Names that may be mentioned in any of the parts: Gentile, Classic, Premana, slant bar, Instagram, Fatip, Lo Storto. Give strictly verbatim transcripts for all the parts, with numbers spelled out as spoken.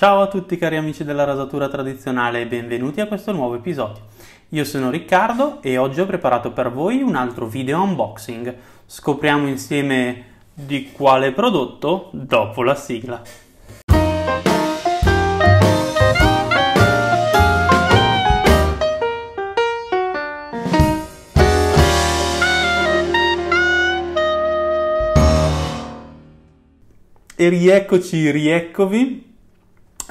Ciao a tutti cari amici della rasatura tradizionale e benvenuti a questo nuovo episodio. Io sono Riccardo e oggi ho preparato per voi un altro video unboxing. Scopriamo insieme di quale prodotto dopo la sigla. E rieccoci, rieccovi.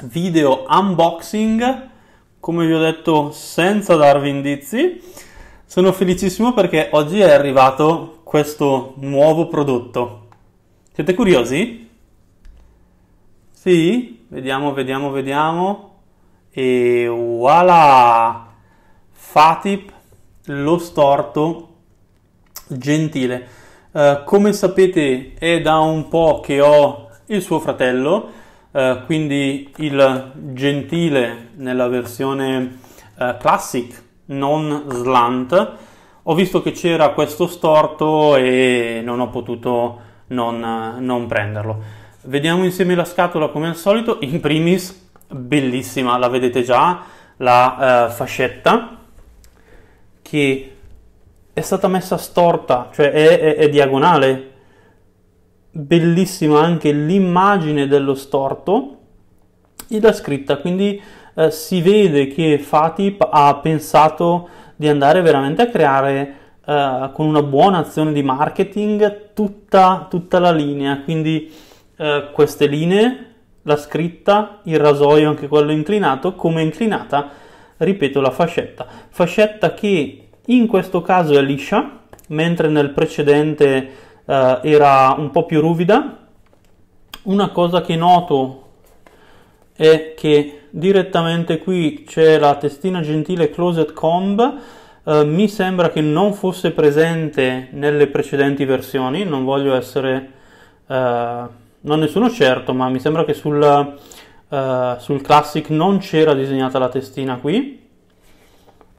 Video unboxing, come vi ho detto, senza darvi indizi. Sono felicissimo perché oggi è arrivato questo nuovo prodotto. Siete curiosi? Sì? Vediamo, vediamo, vediamo. E voilà! Fatip, Lo Storto, Gentile. Eh, come sapete è da un po' che ho il suo fratello. Uh, quindi il Gentile nella versione uh, Classic, non slant. Ho visto che c'era questo storto e non ho potuto non, non prenderlo. Vediamo insieme la scatola come al solito. In primis, bellissima, la vedete già, la uh, fascetta che è stata messa storta, cioè è, è, è diagonale. Bellissima anche l'immagine dello storto e la scritta, quindi eh, si vede che Fatip ha pensato di andare veramente a creare eh, con una buona azione di marketing tutta, tutta la linea, quindi eh, queste linee, la scritta, il rasoio anche quello inclinato, come inclinata, ripeto, la fascetta. Fascetta che in questo caso è liscia, mentre nel precedente Uh, era un po' più ruvida. Una cosa che noto è che direttamente qui c'è la testina Gentile Closet Comb, uh, mi sembra che non fosse presente nelle precedenti versioni, non voglio essere, uh, non ne sono certo, ma mi sembra che sul, uh, sul Classic non c'era disegnata la testina qui.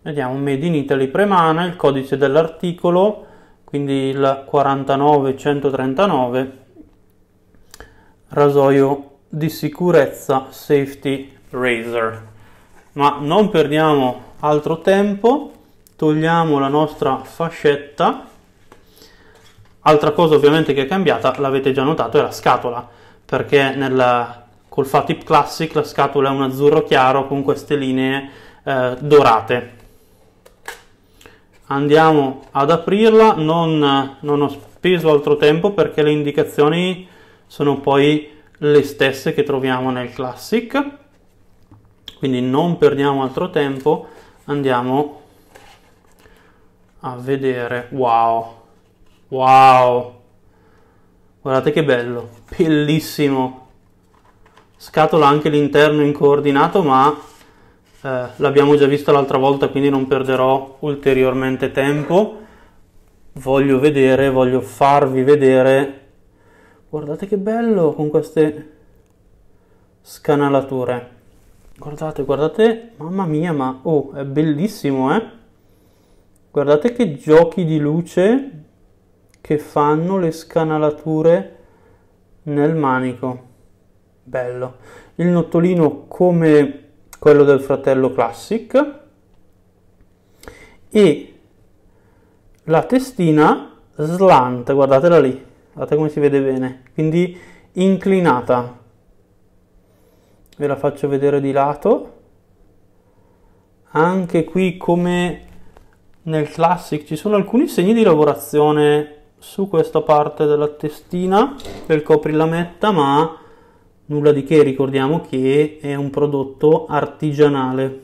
Vediamo, Made in Italy Premana, il codice dell'articolo, quindi il quarantanove centotrentanove, rasoio di sicurezza Safety Razor. Ma non perdiamo altro tempo, togliamo la nostra fascetta. Altra cosa ovviamente che è cambiata, l'avete già notato, è la scatola, perché nella, col Fatip Classic la scatola è un azzurro chiaro con queste linee eh, dorate. Andiamo ad aprirla, non, non ho speso altro tempo perché le indicazioni sono poi le stesse che troviamo nel Classic, quindi non perdiamo altro tempo, andiamo a vedere. Wow, wow, guardate che bello, bellissimo, scatola anche l'interno in coordinato, ma Eh, l'abbiamo già vista l'altra volta, quindi non perderò ulteriormente tempo. Voglio vedere, voglio farvi vedere. Guardate che bello con queste scanalature. Guardate, guardate, mamma mia, ma oh, è bellissimo, eh? Guardate che giochi di luce che fanno le scanalature nel manico. Bello. Il nottolino come quello del fratello Classic, e la testina slant, guardatela lì, guardate come si vede bene, quindi inclinata. Ve la faccio vedere di lato, anche qui come nel Classic ci sono alcuni segni di lavorazione su questa parte della testina del coprilametta, ma nulla di che, ricordiamo che è un prodotto artigianale.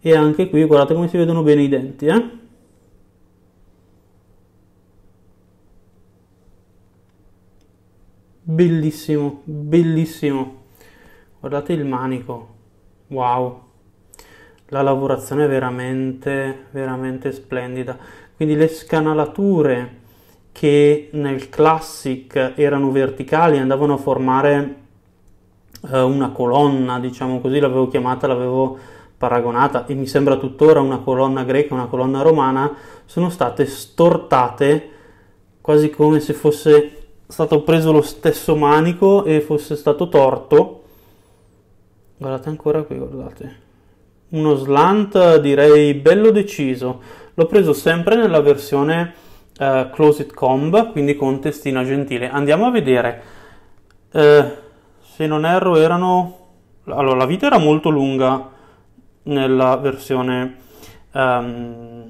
E anche qui guardate come si vedono bene i denti, eh? Bellissimo, bellissimo. Guardate il manico, wow, la lavorazione è veramente veramente splendida. Quindi le scanalature che nel Classic erano verticali, andavano a formare eh, una colonna, diciamo così, l'avevo chiamata, l'avevo paragonata, e mi sembra tuttora una colonna greca, una colonna romana, sono state stortate quasi come se fosse stato preso lo stesso manico e fosse stato torto Guardate ancora qui, guardate. Uno slant direi bello deciso. L'ho preso sempre nella versione uh, Closet Comb, quindi con testina gentile. Andiamo a vedere. Uh, se non erro erano... Allora, la vita era molto lunga nella versione um,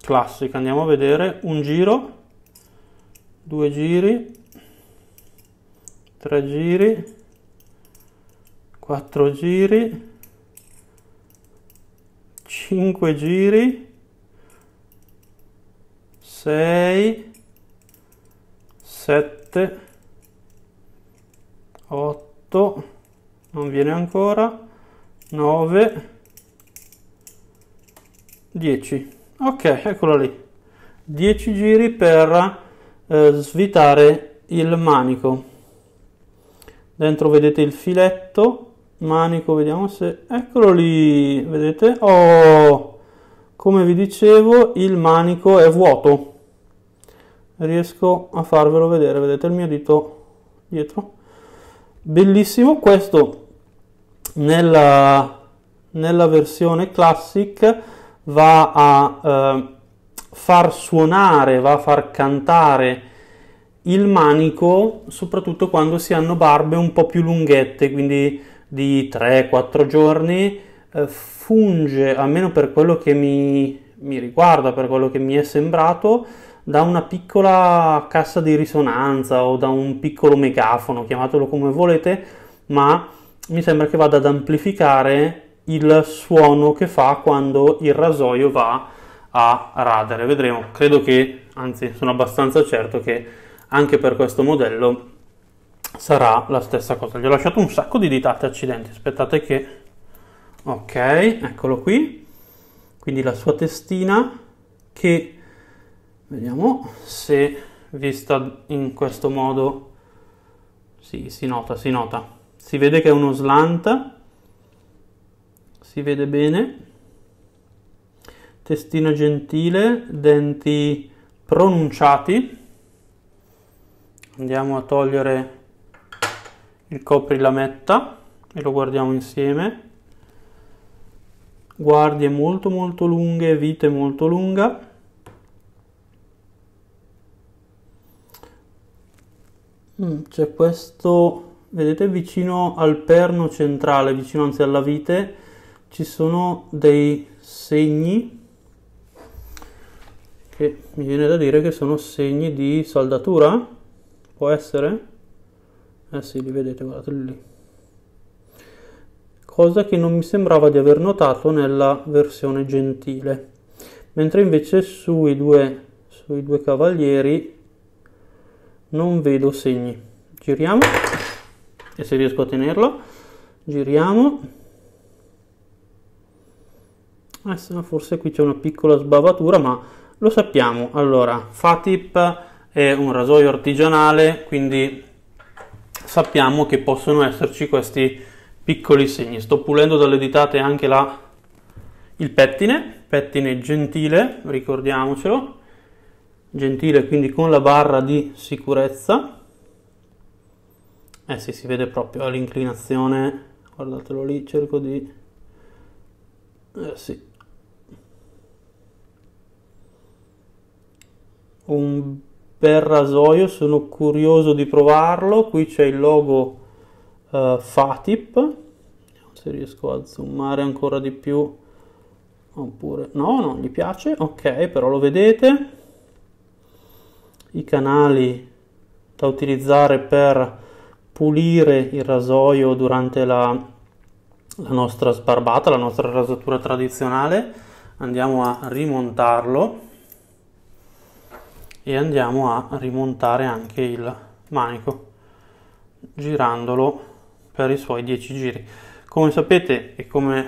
classica. Andiamo a vedere. Un giro, due giri, tre giri, quattro giri, cinque giri, sei, sette, otto, non viene ancora, nove, dieci. Ok, eccola lì. dieci giri per eh, svitare il manico. Dentro vedete il filetto, manico, vediamo se... Eccolo lì, vedete? Oh, come vi dicevo, il manico è vuoto. Riesco a farvelo vedere, vedete il mio dito dietro? Bellissimo questo. Nella, nella versione classic va a eh, far suonare, va a far cantare il manico, soprattutto quando si hanno barbe un po' più lunghette, quindi di tre quattro giorni, eh, funge, almeno per quello che mi, mi riguarda, per quello che mi è sembrato, da una piccola cassa di risonanza o da un piccolo megafono, chiamatelo come volete, ma mi sembra che vada ad amplificare il suono che fa quando il rasoio va a radere. Vedremo, credo che, anzi sono abbastanza certo che anche per questo modello sarà la stessa cosa. Gli ho lasciato un sacco di ditate, accidenti, aspettate che... Ok, eccolo qui, quindi la sua testina che, vediamo se vista in questo modo, sì, si nota, si nota, si vede che è uno slant, si vede bene, testina gentile, denti pronunciati. Andiamo a togliere il coprilametta e lo guardiamo insieme. Guardie molto molto lunghe, vite molto lunga, c'è questo, vedete, vicino al perno centrale, vicino anzi alla vite, ci sono dei segni che mi viene da dire che sono segni di saldatura, può essere? Eh sì, li vedete, guardateli lì. Cosa che non mi sembrava di aver notato nella versione gentile. Mentre invece sui due, sui due cavalieri non vedo segni. Giriamo, e se riesco a tenerlo, giriamo. Eh, forse qui c'è una piccola sbavatura, ma lo sappiamo. Allora, Fatip è un rasoio artigianale, quindi... sappiamo che possono esserci questi piccoli segni. Sto pulendo dalle ditate anche la, il pettine, pettine gentile, ricordiamocelo, gentile, quindi con la barra di sicurezza. Eh sì, si vede proprio all'inclinazione, guardatelo lì, cerco di... Eh sì. Un per rasoio, sono curioso di provarlo. Qui c'è il logo eh, Fatip, se riesco a zoomare ancora di più, oppure no, non gli piace, ok, però lo vedete, i canali da utilizzare per pulire il rasoio durante la, la nostra sbarbata, la nostra rasatura tradizionale. Andiamo a rimontarlo e andiamo a rimontare anche il manico girandolo per i suoi dieci giri. Come sapete e come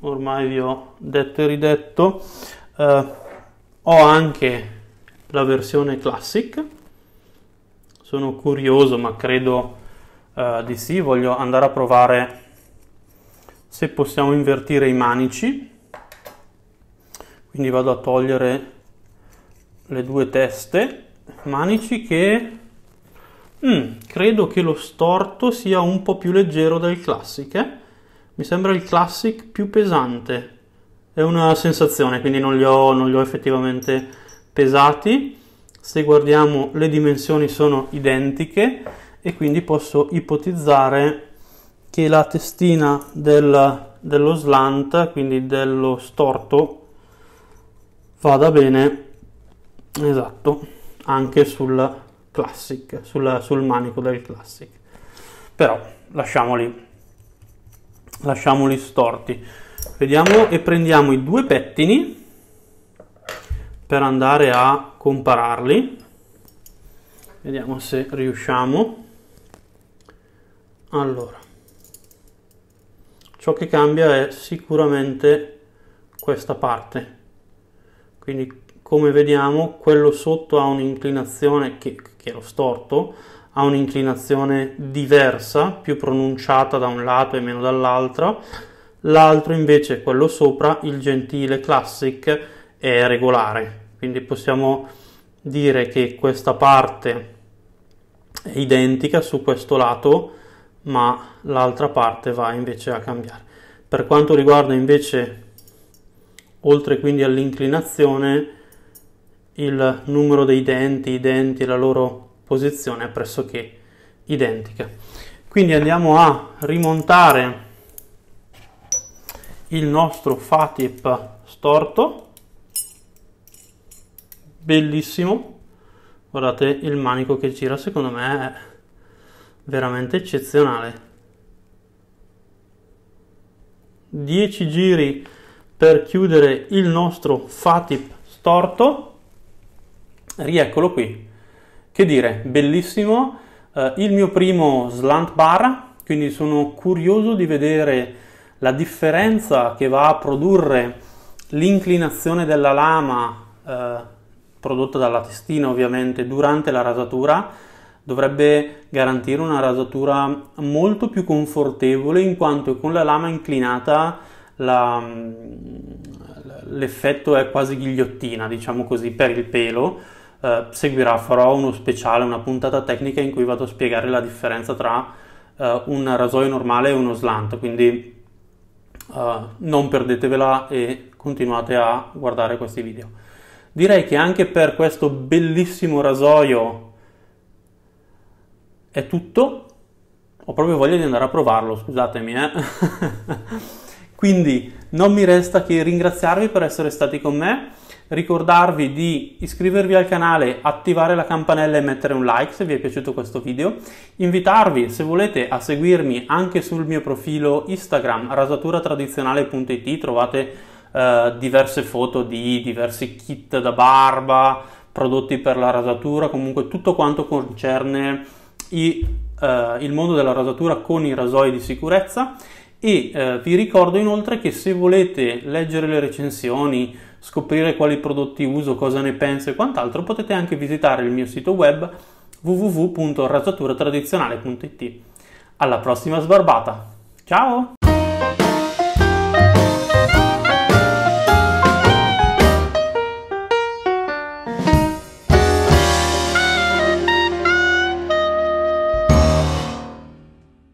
ormai vi ho detto e ridetto, eh, ho anche la versione classic, sono curioso, ma credo eh, di sì, voglio andare a provare se possiamo invertire i manici, quindi vado a togliere le due teste, manici che mm, credo che lo storto sia un po' più leggero del classic, eh? Mi sembra il Classic più pesante. È una sensazione, quindi non li ho, non li ho effettivamente pesati. Se guardiamo, le dimensioni sono identiche e quindi posso ipotizzare che la testina del, dello slant, quindi dello storto, vada bene, esatto, anche sul Classic, sul, sul manico del Classic. Però lasciamoli lasciamoli storti. Vediamo e prendiamo i due pettini per andare a compararli. Vediamo se riusciamo. Allora, ciò che cambia è sicuramente questa parte. Quindi, come vediamo, quello sotto ha un'inclinazione che, che è lo storto, ha un'inclinazione diversa, più pronunciata da un lato e meno dall'altra. L'altro invece, quello sopra, il Gentile Classic, è regolare. Quindi possiamo dire che questa parte è identica su questo lato, ma l'altra parte va invece a cambiare. Per quanto riguarda invece, oltre quindi all'inclinazione, il numero dei denti, i denti e la loro posizione è pressoché identica. Quindi andiamo a rimontare il nostro Fatip storto, bellissimo. Guardate il manico che gira, secondo me è veramente eccezionale. dieci giri per chiudere il nostro Fatip storto. Rieccolo qui. Che dire, bellissimo. Eh, il mio primo slant bar, quindi sono curioso di vedere la differenza che va a produrre l'inclinazione della lama eh, prodotta dalla testina, ovviamente, durante la rasatura. Dovrebbe garantire una rasatura molto più confortevole, in quanto con la lama inclinata la, l'effetto è quasi ghigliottina, diciamo così, per il pelo. Uh, seguirà, farò uno speciale, una puntata tecnica in cui vado a spiegare la differenza tra uh, un rasoio normale e uno slant, quindi uh, non perdetevela e continuate a guardare questi video. Direi che anche per questo bellissimo rasoio è tutto. Ho proprio voglia di andare a provarlo, scusatemi eh. Quindi non mi resta che ringraziarvi per essere stati con me, ricordarvi di iscrivervi al canale, attivare la campanella e mettere un like se vi è piaciuto questo video, invitarvi, se volete, a seguirmi anche sul mio profilo Instagram rasatura tradizionale punto it. Trovate eh, diverse foto di diversi kit da barba, prodotti per la rasatura, comunque tutto quanto concerne i, eh, il mondo della rasatura con i rasoi di sicurezza. E eh, vi ricordo inoltre che se volete leggere le recensioni, scoprire quali prodotti uso, cosa ne penso e quant'altro, potete anche visitare il mio sito web w w w punto rasatura tradizionale punto it. Alla prossima sbarbata! Ciao!